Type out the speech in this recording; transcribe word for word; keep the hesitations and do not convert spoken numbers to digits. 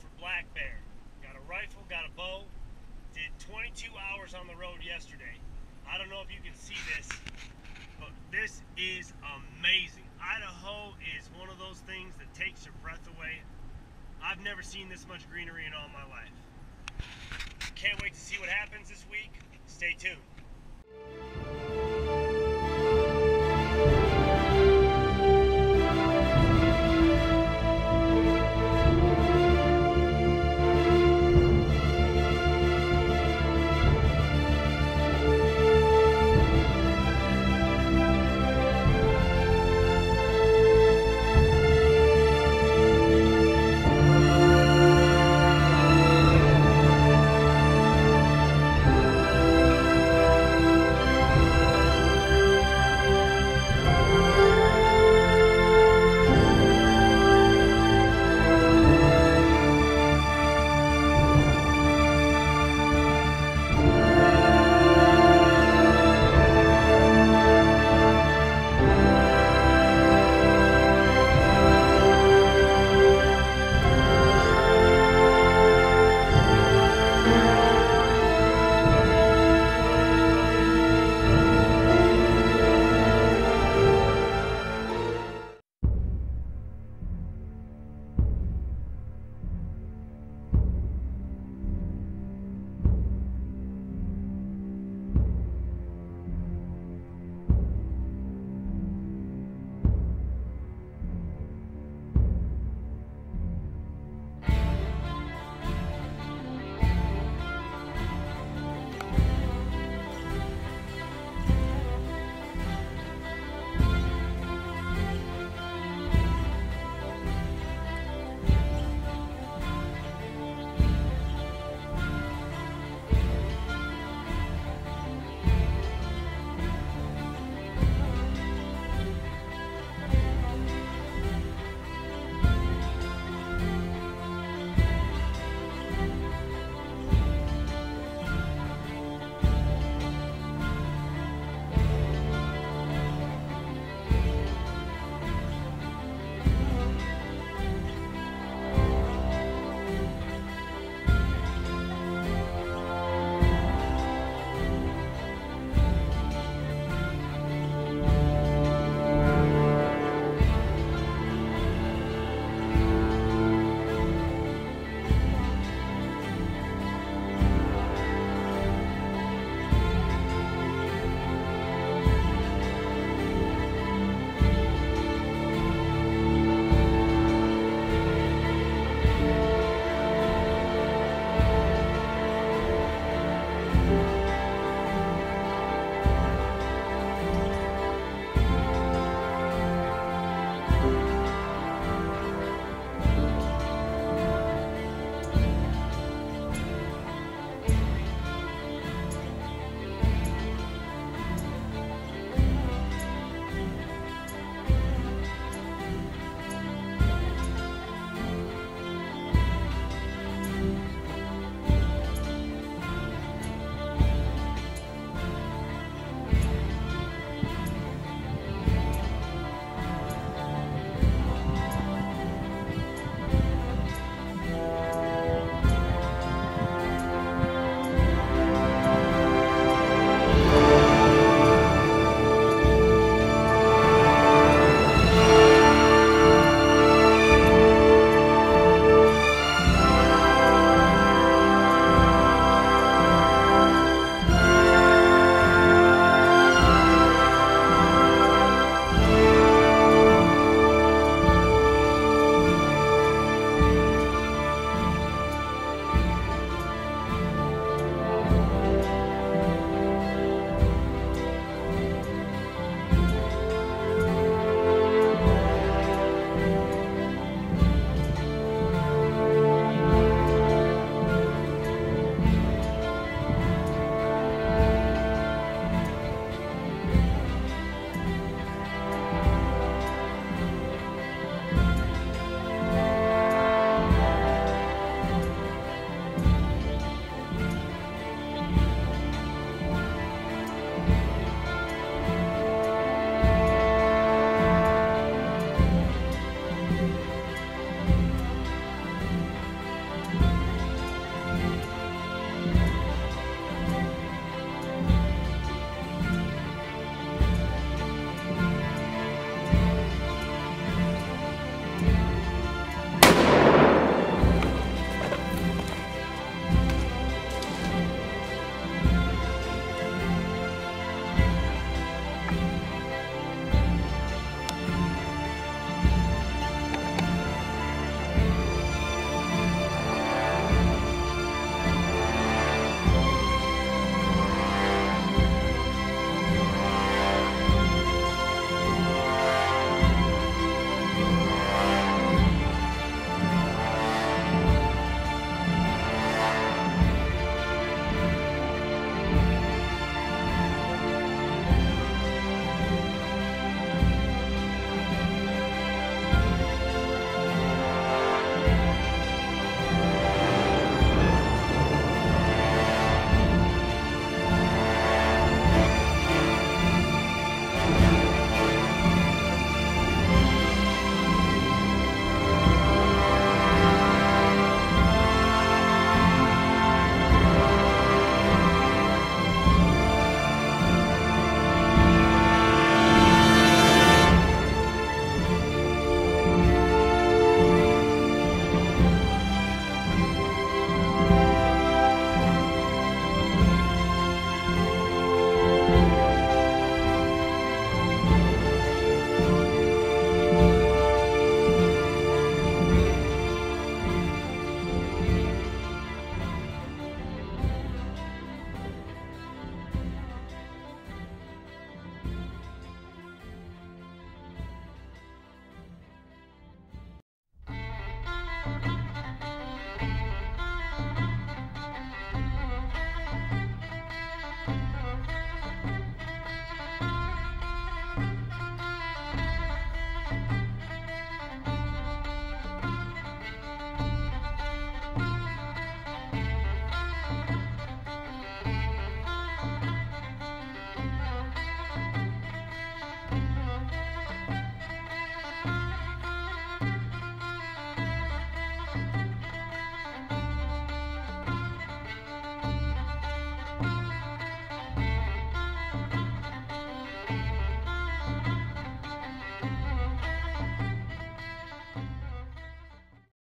for black bear. Got a rifle, got a bow. Did twenty-two hours on the road yesterday. I don't know if you can see this, but this is amazing. Idaho is one of those things that takes your breath away. I've never seen this much greenery in all my life. Can't wait to see what happens this week. Stay tuned.